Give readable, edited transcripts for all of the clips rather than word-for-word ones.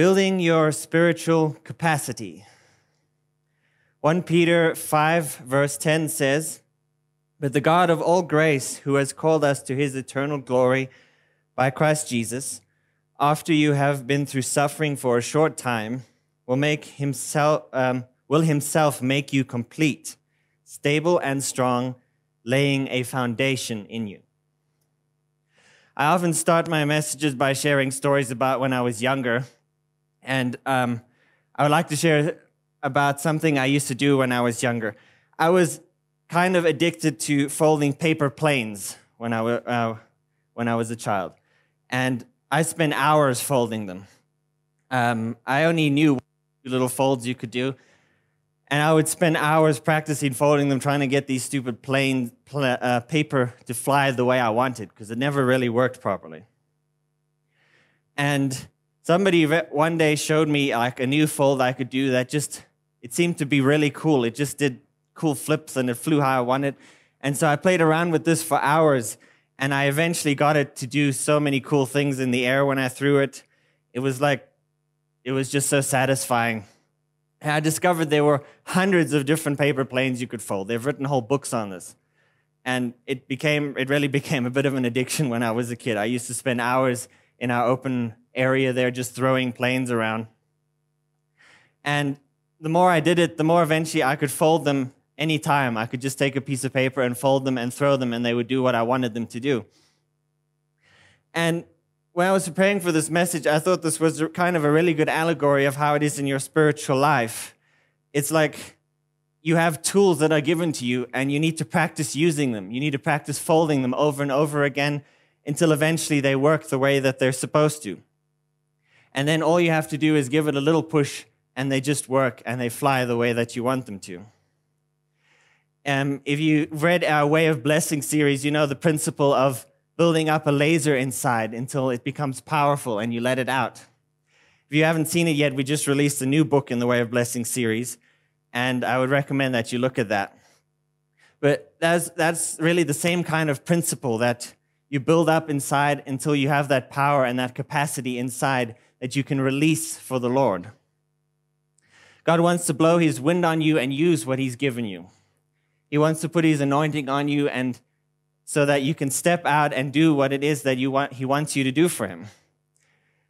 Building your spiritual capacity. 1 Peter 5 verse 10 says, "But the God of all grace, who has called us to his eternal glory by Christ Jesus, after you have been through suffering for a short time, will himself make you complete, stable and strong, laying a foundation in you." I often start my messages by sharing stories about when I was younger. And I would like to share about something I used to do when I was younger. I was kind of addicted to folding paper planes when I was a child. And I spent hours folding them. I only knew little folds you could do. And I would spend hours practicing folding them, trying to get these stupid plain paper to fly the way I wanted, because it never really worked properly. And somebody one day showed me like a new fold I could do that just, it seemed to be really cool. It just did cool flips and it flew how I wanted. And so I played around with this for hours, and I eventually got it to do so many cool things in the air when I threw it. It was just so satisfying. And I discovered there were hundreds of different paper planes you could fold. They've written whole books on this. And it really became a bit of an addiction when I was a kid. I used to spend hours in our open area there just throwing planes around. And the more I did it, the more eventually I could fold them anytime. I could just take a piece of paper and fold them and throw them, and they would do what I wanted them to do. And when I was preparing for this message, I thought this was kind of a really good allegory of how it is in your spiritual life. It's like you have tools that are given to you, and you need to practice using them. You need to practice folding them over and over again until eventually they work the way that they're supposed to. And then all you have to do is give it a little push, and they just work, and they fly the way that you want them to. If you read our Way of Blessing series, you know the principle of building up a laser inside until it becomes powerful and you let it out. If you haven't seen it yet, we just released a new book in the Way of Blessing series, and I would recommend that you look at that. But that's really the same kind of principle, that you build up inside until you have that power and that capacity inside that you can release for the Lord. God wants to blow his wind on you and use what he's given you. He wants to put his anointing on you, and so that you can step out and do what it is that he wants you to do for him.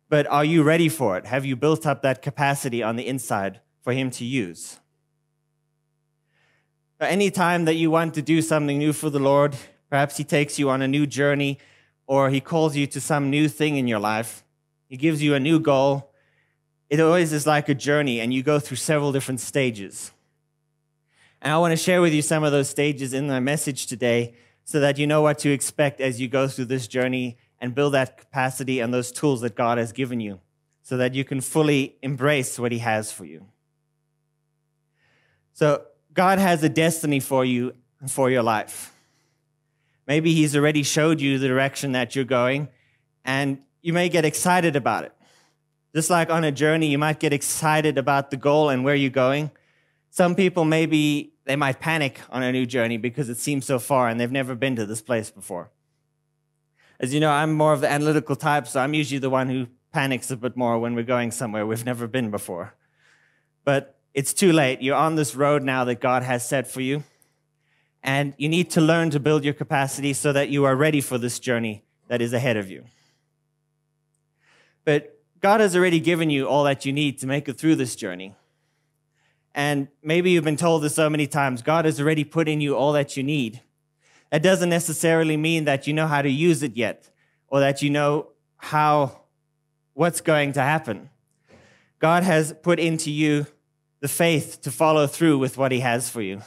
But are you ready for it? Have you built up that capacity on the inside for him to use? Any time that you want to do something new for the Lord, perhaps he takes you on a new journey, or he calls you to some new thing in your life. He gives you a new goal. It always is like a journey, and you go through several different stages. And I want to share with you some of those stages in my message today, so that you know what to expect as you go through this journey and build that capacity and those tools that God has given you, so that you can fully embrace what he has for you. So God has a destiny for you and for your life. Maybe he's already showed you the direction that you're going, and you may get excited about it. Just like on a journey, you might get excited about the goal and where you're going. Some people, maybe they might panic on a new journey because it seems so far and they've never been to this place before. As you know, I'm more of the analytical type, so I'm usually the one who panics a bit more when we're going somewhere we've never been before. But it's too late. You're on this road now that God has set for you. And you need to learn to build your capacity so that you are ready for this journey that is ahead of you. But God has already given you all that you need to make it through this journey. And maybe you've been told this so many times, God has already put in you all that you need. That doesn't necessarily mean that you know how to use it yet, or that you know what's going to happen. God has put into you the faith to follow through with what he has for you.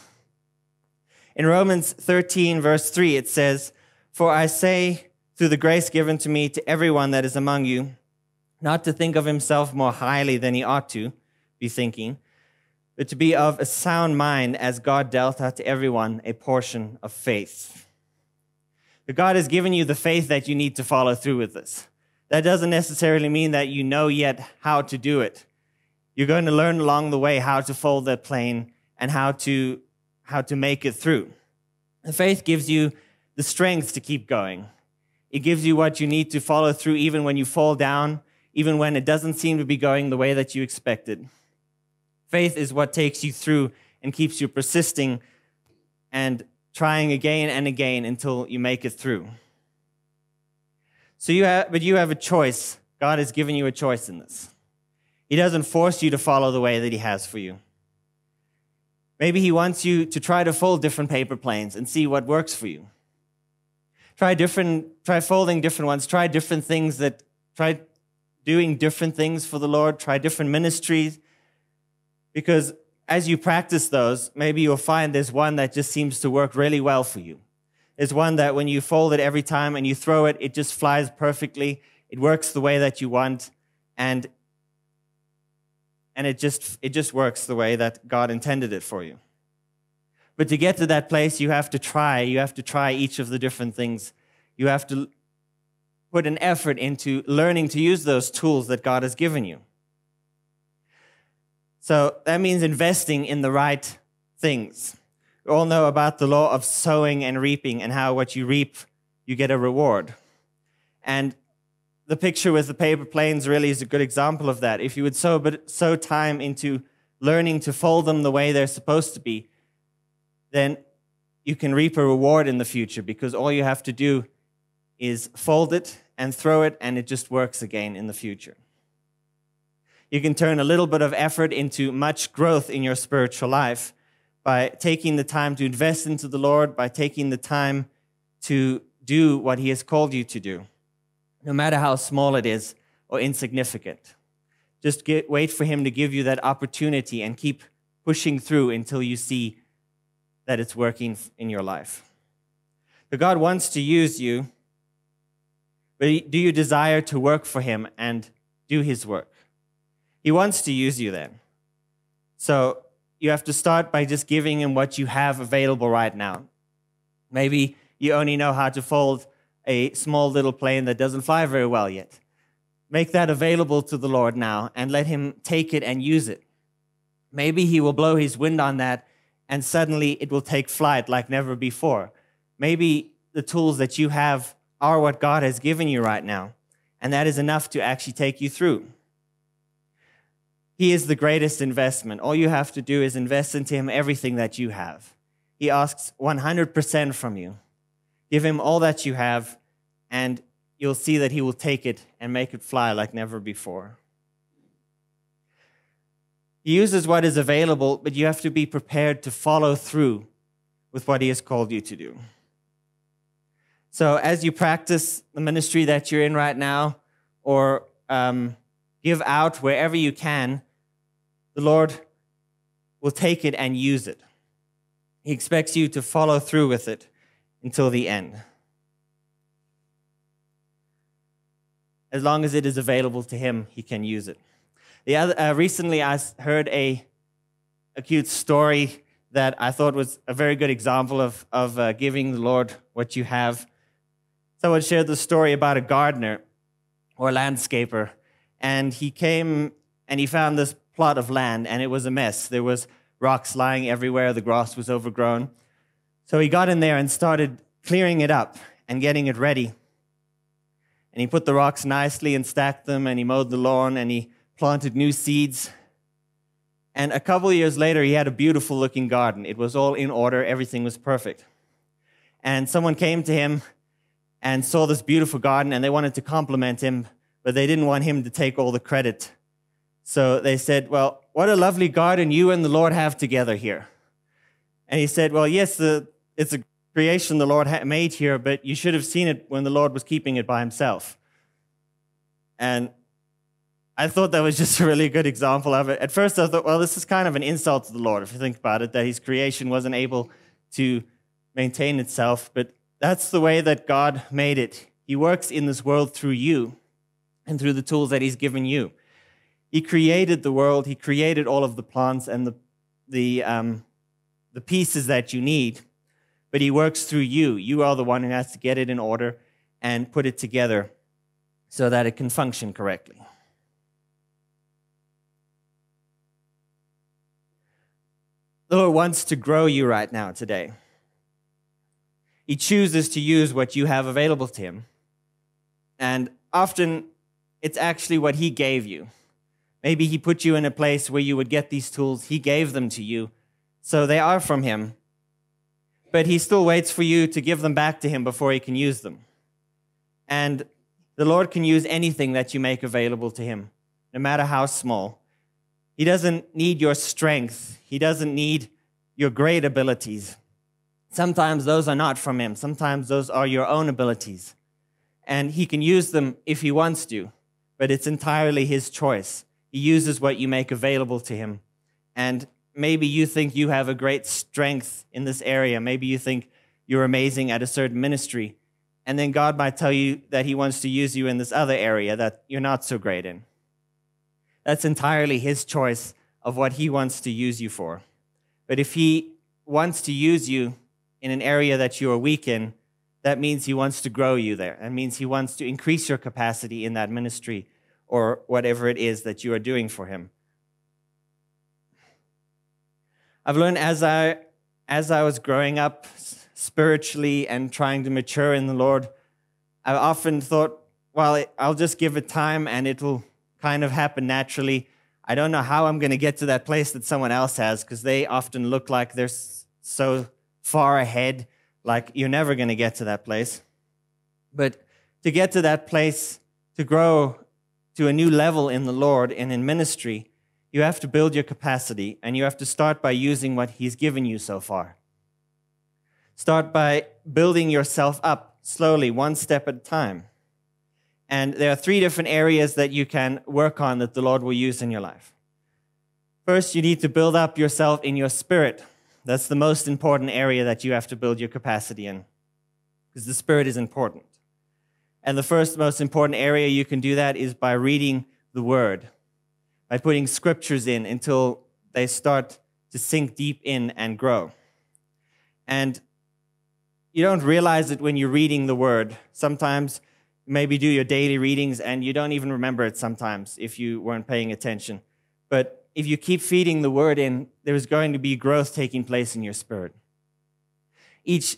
In Romans 13, verse 3, it says, "For I say, through the grace given to me to everyone that is among you, not to think of himself more highly than he ought to be thinking, but to be of a sound mind, as God dealt out to everyone a portion of faith." But God has given you the faith that you need to follow through with this. That doesn't necessarily mean that you know yet how to do it. You're going to learn along the way how to fold that plane and how to make it through. The faith gives you the strength to keep going. It gives you what you need to follow through even when you fall down. even when it doesn't seem to be going the way that you expected. Faith is what takes you through and keeps you persisting and trying again and again until you make it through. So you have a choice. God has given you a choice in this. He doesn't force you to follow the way that he has for you. Maybe he wants you to try to fold different paper planes and see what works for you. Try folding different ones. Try doing different things for the Lord. Try different ministries. Because as you practice those, maybe you'll find there's one that just seems to work really well for you. There's one that when you fold it every time and you throw it, it just flies perfectly. It works the way that you want, and it just works the way that God intended it for you. But to get to that place, you have to try. You have to try each of the different things. You have to put an effort into learning to use those tools that God has given you. So that means investing in the right things. We all know about the law of sowing and reaping and how what you reap, you get a reward. And the picture with the paper planes really is a good example of that. If you would sow time into learning to fold them the way they're supposed to be, then you can reap a reward in the future because all you have to do is fold it and throw it, and it just works again in the future. You can turn a little bit of effort into much growth in your spiritual life by taking the time to invest into the Lord, by taking the time to do what he has called you to do, no matter how small it is or insignificant. Just wait for him to give you that opportunity and keep pushing through until you see that it's working in your life. So God wants to use you, but do you desire to work for him and do his work? He wants to use you then. So you have to start by just giving him what you have available right now. Maybe you only know how to fold a small little plane that doesn't fly very well yet. Make that available to the Lord now and let him take it and use it. Maybe he will blow his wind on that and suddenly it will take flight like never before. Maybe the tools that you have are what God has given you right now, and that is enough to actually take you through. He is the greatest investment. All you have to do is invest into him everything that you have. He asks 100% from you. Give him all that you have, and you'll see that he will take it and make it fly like never before. He uses what is available, but you have to be prepared to follow through with what he has called you to do. So as you practice the ministry that you're in right now, or give out wherever you can, the Lord will take it and use it. He expects you to follow through with it until the end, as long as it is available to him. He can use it. Recently I heard a cute story that I thought was a very good example of giving the Lord what you have. Someone shared the story about a gardener or landscaper. And he came and he found this plot of land, and it was a mess. There was rocks lying everywhere. The grass was overgrown. So he got in there and started clearing it up and getting it ready. And he put the rocks nicely and stacked them, and he mowed the lawn, and he planted new seeds. And a couple of years later, he had a beautiful-looking garden. It was all in order. Everything was perfect. And someone came to him and saw this beautiful garden, and they wanted to compliment him, but they didn't want him to take all the credit. So they said, well, what a lovely garden you and the Lord have together here. And he said, well, yes, it's a creation the Lord made here, but you should have seen it when the Lord was keeping it by himself. And I thought that was just a really good example of it. At first I thought, well, this is kind of an insult to the Lord, if you think about it, that his creation wasn't able to maintain itself. But that's the way that God made it. He works in this world through you and through the tools that he's given you. He created the world. He created all of the plants and the pieces that you need, but he works through you. You are the one who has to get it in order and put it together so that it can function correctly. The Lord wants to grow you right now today. He chooses to use what you have available to him. And often, It's actually what he gave you. Maybe he put you in a place where you would get these tools. He gave them to you, so they are from him. But he still waits for you to give them back to him before he can use them. And the Lord can use anything that you make available to him, no matter how small. He doesn't need your strength. He doesn't need your great abilities. Sometimes those are not from him. Sometimes those are your own abilities. And he can use them if he wants to, but it's entirely his choice. He uses what you make available to him. And maybe you think you have a great strength in this area. Maybe you think you're amazing at a certain ministry. And then God might tell you that he wants to use you in this other area that you're not so great in. That's entirely his choice of what he wants to use you for. But if he wants to use you in an area that you are weak in, that means he wants to grow you there. That means he wants to increase your capacity in that ministry or whatever it is that you are doing for him. I've learned as I was growing up spiritually and trying to mature in the Lord, I often thought, well, I'll just give it time and it'll kind of happen naturally. I don't know how I'm going to get to that place that someone else has, because they often look like they're so far ahead, like you're never going to get to that place. But to get to that place, to grow to a new level in the Lord and in ministry, you have to build your capacity, and you have to start by using what he's given you so far. Start by building yourself up slowly, one step at a time. And there are three different areas that you can work on that the Lord will use in your life. First, you need to build up yourself in your spirit. That's the most important area that you have to build your capacity in, because the spirit is important. And the first most important area you can do that is by reading the Word, by putting scriptures in until they start to sink deep in and grow. And you don't realize it when you're reading the Word. Sometimes you maybe do your daily readings and you don't even remember it sometimes if you weren't paying attention. But if you keep feeding the Word in, there is going to be growth taking place in your spirit. Each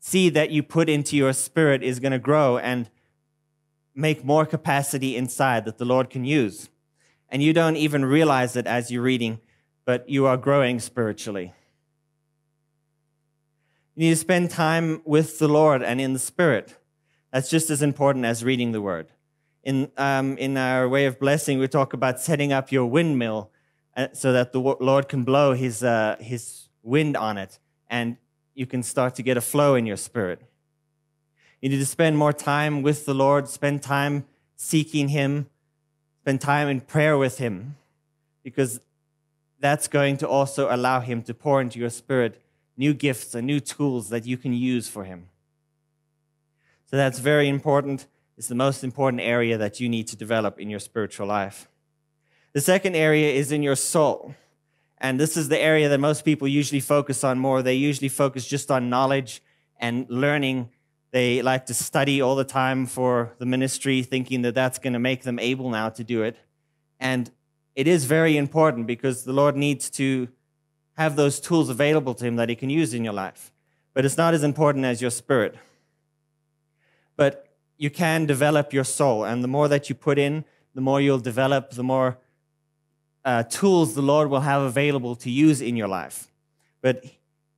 seed that you put into your spirit is going to grow and make more capacity inside that the Lord can use. And you don't even realize it as you're reading, but you are growing spiritually. You need to spend time with the Lord and in the Spirit. That's just as important as reading the Word. In our way of blessing, we talk about setting up your windmill so that the Lord can blow his wind on it, and you can start to get a flow in your spirit. You need to spend more time with the Lord, spend time seeking him, spend time in prayer with him, because that's going to also allow him to pour into your spirit new gifts and new tools that you can use for him. So that's very important. It's the most important area that you need to develop in your spiritual life. The second area is in your soul. And this is the area that most people usually focus on more. They usually focus just on knowledge and learning. They like to study all the time for the ministry, thinking that that's going to make them able now to do it. And it is very important, because the Lord needs to have those tools available to him that he can use in your life. But it's not as important as your spirit. But you can develop your soul, and the more that you put in, the more you'll develop, the more tools the Lord will have available to use in your life. But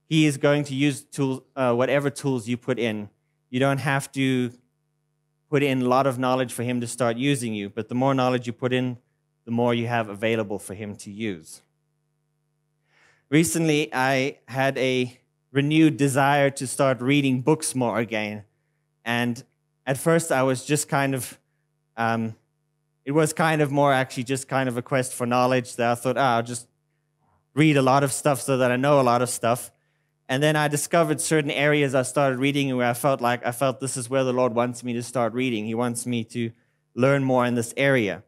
he is going to use tools, whatever tools you put in. You don't have to put in a lot of knowledge for him to start using you, but the more knowledge you put in, the more you have available for him to use. Recently, I had a renewed desire to start reading books more again, and at first, I was just kind of, it was kind of more actually just kind of a quest for knowledge that I thought, I'll just read a lot of stuff so that I know a lot of stuff. And then I discovered certain areas I started reading where I felt this is where the Lord wants me to start reading. He wants me to learn more in this area.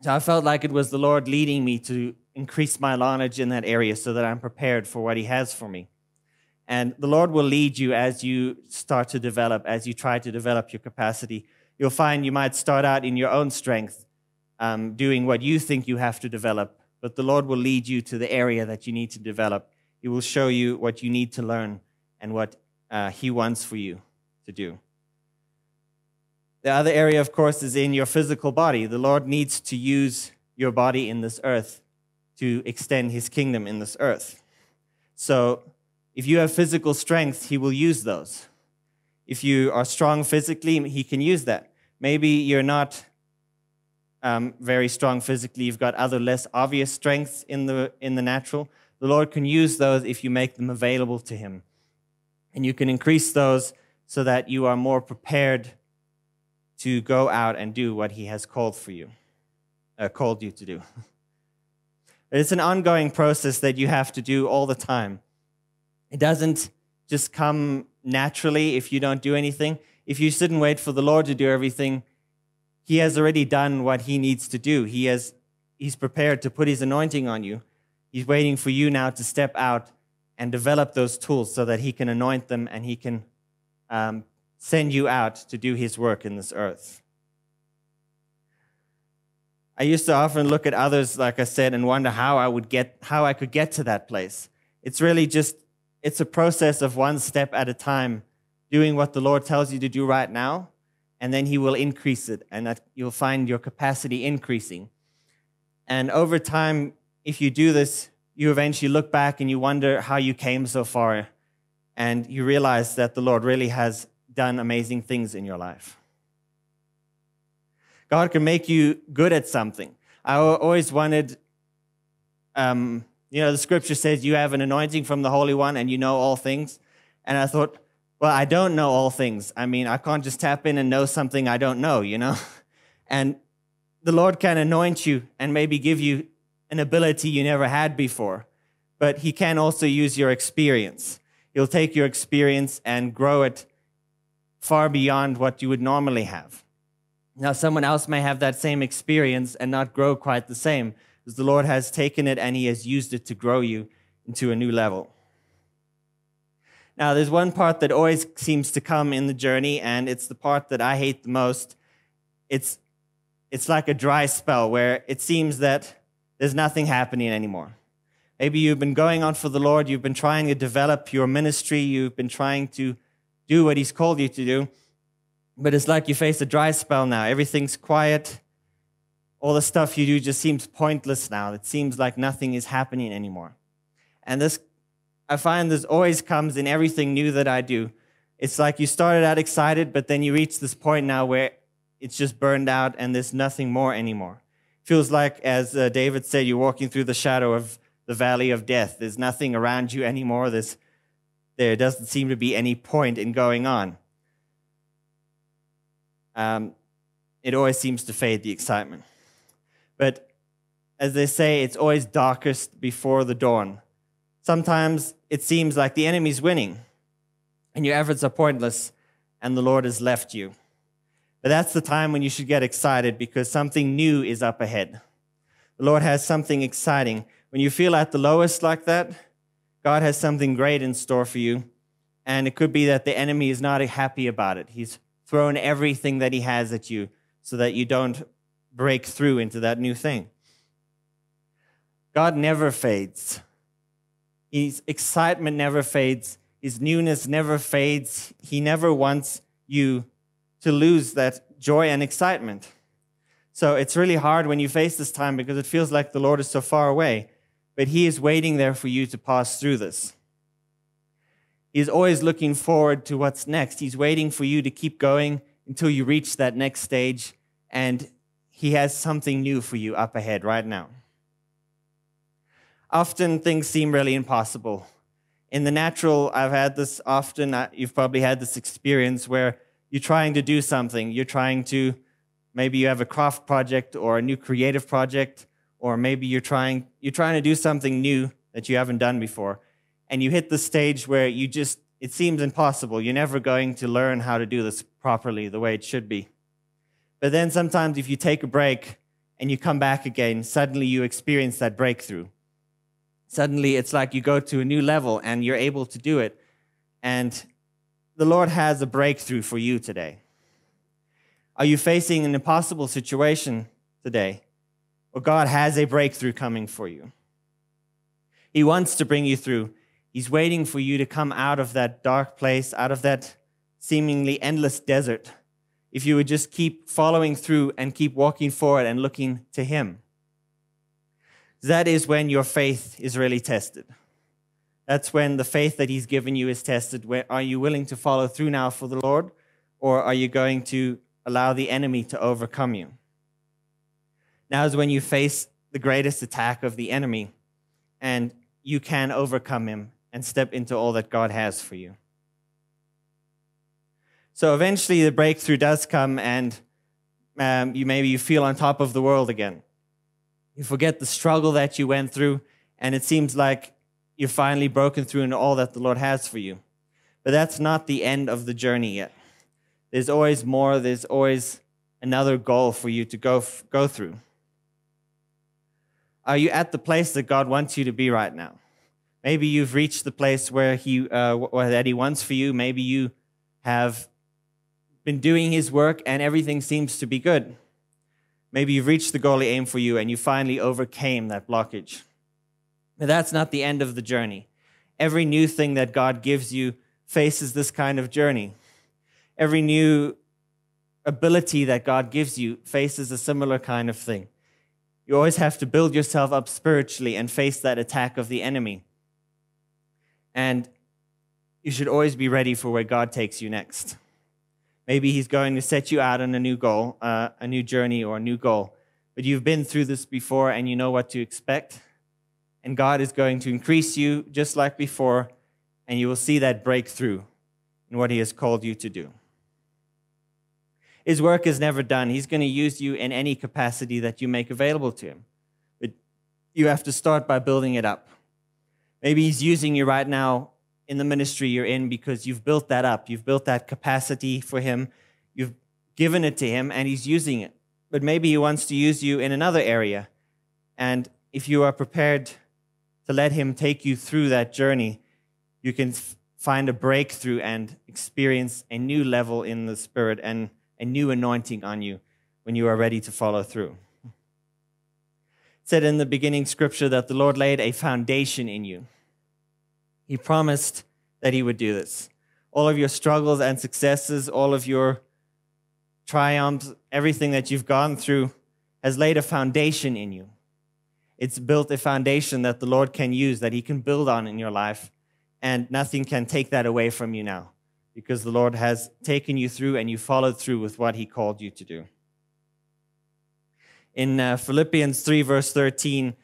So I felt like it was the Lord leading me to increase my knowledge in that area so that I'm prepared for what he has for me. And the Lord will lead you as you start to develop, as you try to develop your capacity. You'll find you might start out in your own strength, doing what you think you have to develop, but the Lord will lead you to the area that you need to develop. He will show you what you need to learn and what he wants for you to do. The other area, of course, is in your physical body. The Lord needs to use your body in this earth to extend his kingdom in this earth. So if you have physical strength, he will use those. If you are strong physically, he can use that. Maybe you're not very strong physically. You've got other less obvious strengths in the natural. The Lord can use those if you make them available to him. And you can increase those so that you are more prepared to go out and do what he has called you to do. It's an ongoing process that you have to do all the time. It doesn't just come naturally if you don't do anything. If you sit and wait for the Lord to do everything, he has already done what he needs to do. He's prepared to put his anointing on you. He's waiting for you now to step out and develop those tools so that he can anoint them and he can send you out to do his work in this earth. I used to often look at others, like I said, and wonder how I could get to that place. It's really just, it's a process of one step at a time, doing what the Lord tells you to do right now, and then he will increase it, and that you'll find your capacity increasing. And over time, if you do this, you eventually look back and you wonder how you came so far, and you realize that the Lord really has done amazing things in your life. God can make you good at something. I always wanted, the scripture says you have an anointing from the Holy One and you know all things. And I thought, well, I don't know all things. I mean, I can't just tap in and know something I don't know, you know. And the Lord can anoint you and maybe give you an ability you never had before. But he can also use your experience. He'll take your experience and grow it far beyond what you would normally have. Now, someone else may have that same experience and not grow quite the same, because the Lord has taken it and he has used it to grow you into a new level. Now, there's one part that always seems to come in the journey, and it's the part that I hate the most. It's like a dry spell where it seems that there's nothing happening anymore. Maybe you've been going on for the Lord, you've been trying to develop your ministry, you've been trying to do what he's called you to do, but it's like you face a dry spell now. Everything's quiet. All the stuff you do just seems pointless now. It seems like nothing is happening anymore. And this, I find this always comes in everything new that I do. It's like you started out excited, but then you reach this point now where it's just burned out and there's nothing more anymore. It feels like, as David said, you're walking through the shadow of the valley of death. There's nothing around you anymore. There doesn't seem to be any point in going on. It always seems to fade, the excitement. But as they say, it's always darkest before the dawn. Sometimes it seems like the enemy's winning and your efforts are pointless and the Lord has left you. But that's the time when you should get excited, because something new is up ahead. The Lord has something exciting. When you feel at the lowest like that, God has something great in store for you, and it could be that the enemy is not happy about it. He's thrown everything that he has at you so that you don't break through into that new thing. God never fades. His excitement never fades. His newness never fades. He never wants you to lose that joy and excitement. So it's really hard when you face this time, because it feels like the Lord is so far away. But he is waiting there for you to pass through this. He's always looking forward to what's next. He's waiting for you to keep going until you reach that next stage, and he has something new for you up ahead right now. Often things seem really impossible. In the natural, I've had this often. You've probably had this experience where you're trying to do something. You're trying to, maybe you have a craft project or a new creative project, or maybe you're trying to do something new that you haven't done before, and you hit the stage where it seems impossible. You're never going to learn how to do this properly the way it should be. But then sometimes if you take a break and you come back again, suddenly you experience that breakthrough. Suddenly it's like you go to a new level and you're able to do it. And the Lord has a breakthrough for you today. Are you facing an impossible situation today? Or God has a breakthrough coming for you. He wants to bring you through. He's waiting for you to come out of that dark place, out of that seemingly endless desert, if you would just keep following through and keep walking forward and looking to Him. That is when your faith is really tested. That's when the faith that He's given you is tested. Are you willing to follow through now for the Lord, or are you going to allow the enemy to overcome you? Now is when you face the greatest attack of the enemy, and you can overcome him and step into all that God has for you. So eventually the breakthrough does come, and maybe you feel on top of the world again. You forget the struggle that you went through, and it seems like you're finally broken through into all that the Lord has for you. But that's not the end of the journey yet. There's always more. There's always another goal for you to go through. Are you at the place that God wants you to be right now? Maybe you've reached the place where that He wants for you. Maybe you have been doing His work and everything seems to be good. Maybe you've reached the goal He aimed for you and you finally overcame that blockage. But that's not the end of the journey. Every new thing that God gives you faces this kind of journey. Every new ability that God gives you faces a similar kind of thing. You always have to build yourself up spiritually and face that attack of the enemy. And you should always be ready for where God takes you next. Maybe He's going to set you out on a new goal, a new journey or a new goal. But you've been through this before and you know what to expect. And God is going to increase you just like before, and you will see that breakthrough in what He has called you to do. His work is never done. He's going to use you in any capacity that you make available to Him. But you have to start by building it up. Maybe He's using you right now in the ministry you're in because you've built that up. You've built that capacity for Him. You've given it to Him, and He's using it. But maybe He wants to use you in another area. And if you are prepared to let Him take you through that journey, you can find a breakthrough and experience a new level in the Spirit and a new anointing on you when you are ready to follow through. It said in the beginning scripture that the Lord laid a foundation in you. He promised that He would do this. All of your struggles and successes, all of your triumphs, everything that you've gone through has laid a foundation in you. It's built a foundation that the Lord can use, that He can build on in your life, and nothing can take that away from you now, because the Lord has taken you through and you followed through with what He called you to do. In Philippians 3, verse 13,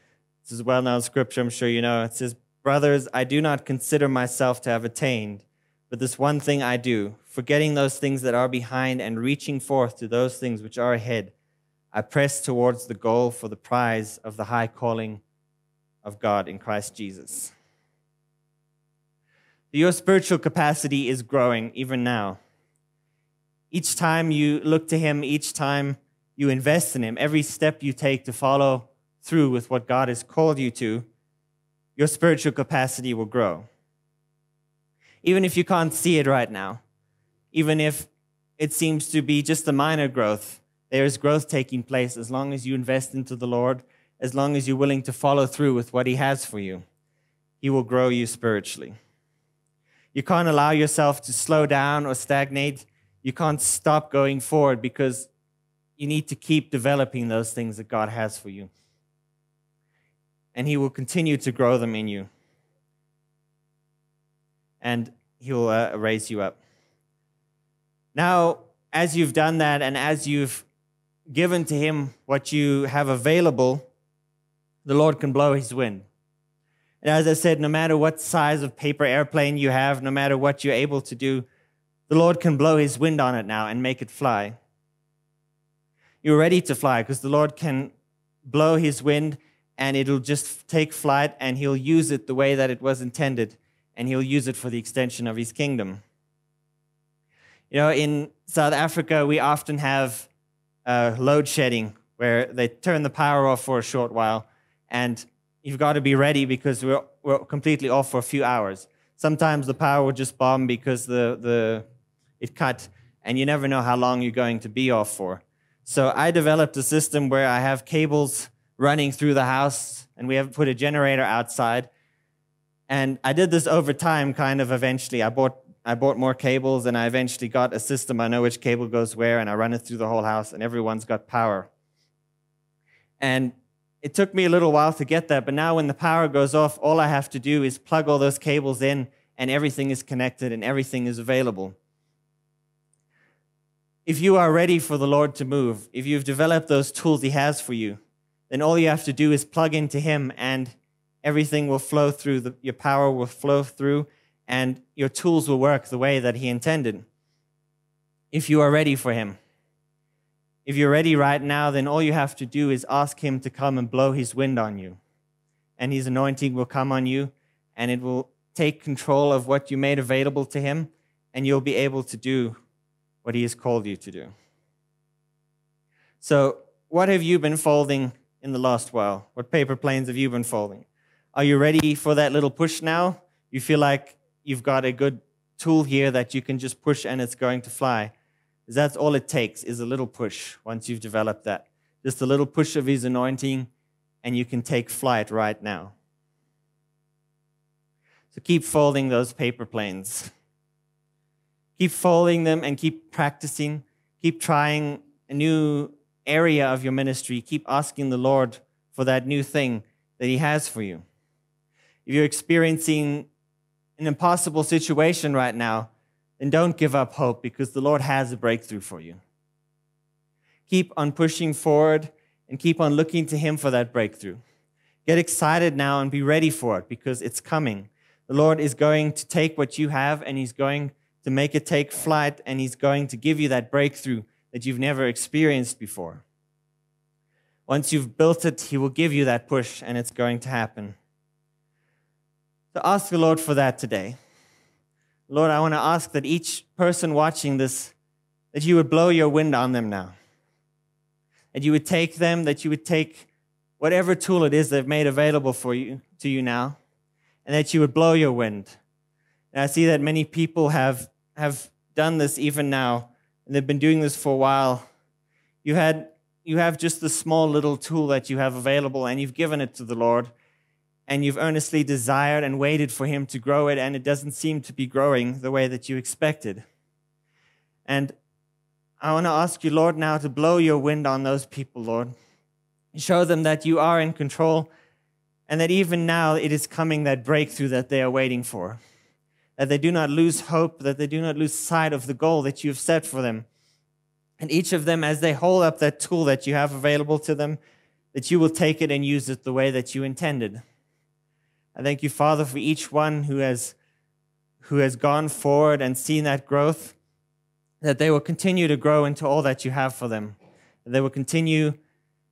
this is a well-known scripture, I'm sure you know. It says, "Brothers, I do not consider myself to have attained, but this one thing I do, forgetting those things that are behind and reaching forth to those things which are ahead, I press towards the goal for the prize of the high calling of God in Christ Jesus." Your spiritual capacity is growing even now. Each time you look to Him, each time you invest in Him, every step you take to follow through with what God has called you to, your spiritual capacity will grow. Even if you can't see it right now, even if it seems to be just a minor growth, there is growth taking place as long as you invest into the Lord, as long as you're willing to follow through with what He has for you. He will grow you spiritually. You can't allow yourself to slow down or stagnate. You can't stop going forward because you need to keep developing those things that God has for you. And He will continue to grow them in you. And He will raise you up. Now, as you've done that and as you've given to Him what you have available, the Lord can blow His wind. And as I said, no matter what size of paper airplane you have, no matter what you're able to do, the Lord can blow His wind on it now and make it fly. You're ready to fly because the Lord can blow His wind and it'll just take flight, and He'll use it the way that it was intended, and He'll use it for the extension of His kingdom. You know, in South Africa, we often have load shedding where they turn the power off for a short while, and you've got to be ready because we're completely off for a few hours. Sometimes the power will just bomb because it cut, and you never know how long you're going to be off for. So I developed a system where I have cables running through the house, and we have put a generator outside. And I did this over time, kind of eventually. I bought I bought more cables, and I eventually got a system. I know which cable goes where, and I run it through the whole house, and everyone's got power. And it took me a little while to get there, but now when the power goes off, all I have to do is plug all those cables in, and everything is connected, and everything is available. If you are ready for the Lord to move, if you've developed those tools He has for you, then all you have to do is plug into Him, and everything will flow through, your power will flow through, and your tools will work the way that He intended, if you are ready for Him. If you're ready right now, then all you have to do is ask Him to come and blow His wind on you, and His anointing will come on you, and it will take control of what you made available to Him, and you'll be able to do what He has called you to do. So, what have you been folding in the last while? What paper planes have you been folding? Are you ready for that little push now? You feel like you've got a good tool here that you can just push and it's going to fly. That's all it takes, is a little push once you've developed that. Just a little push of His anointing, and you can take flight right now. So keep folding those paper planes. Keep folding them and keep practicing. Keep trying a new area of your ministry. Keep asking the Lord for that new thing that He has for you. If you're experiencing an impossible situation right now, then don't give up hope, because the Lord has a breakthrough for you. Keep on pushing forward and keep on looking to Him for that breakthrough. Get excited now and be ready for it, because it's coming. The Lord is going to take what you have, and He's going to make it take flight, and He's going to give you that breakthrough that you've never experienced before. Once you've built it, He will give you that push, and it's going to happen. So ask the Lord for that today. Lord, I want to ask that each person watching this, that You would blow Your wind on them now. That You would take them, that You would take whatever tool it is they've made available for you, to You now, and that You would blow Your wind. And I see that many people have done this even now, and they've been doing this for a while. You have just the small little tool that you have available, and you've given it to the Lord, and you've earnestly desired and waited for Him to grow it, and it doesn't seem to be growing the way that you expected. And I want to ask You, Lord, now to blow Your wind on those people, Lord. Show them that You are in control, and that even now it is coming, that breakthrough that they are waiting for. That they do not lose hope, that they do not lose sight of the goal that You've set for them. And each of them, as they hold up that tool that You have available to them, that You will take it and use it the way that You intended. I thank You, Father, for each one who has gone forward and seen that growth, that they will continue to grow into all that You have for them, that they will continue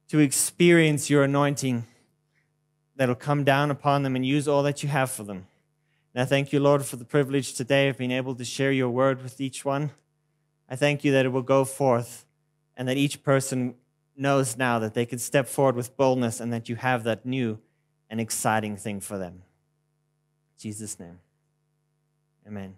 to experience Your anointing that will come down upon them and use all that You have for them. And I thank You, Lord, for the privilege today of being able to share Your word with each one. I thank You that it will go forth, and that each person knows now that they can step forward with boldness, and that You have that new an exciting thing for them. In Jesus' name, amen.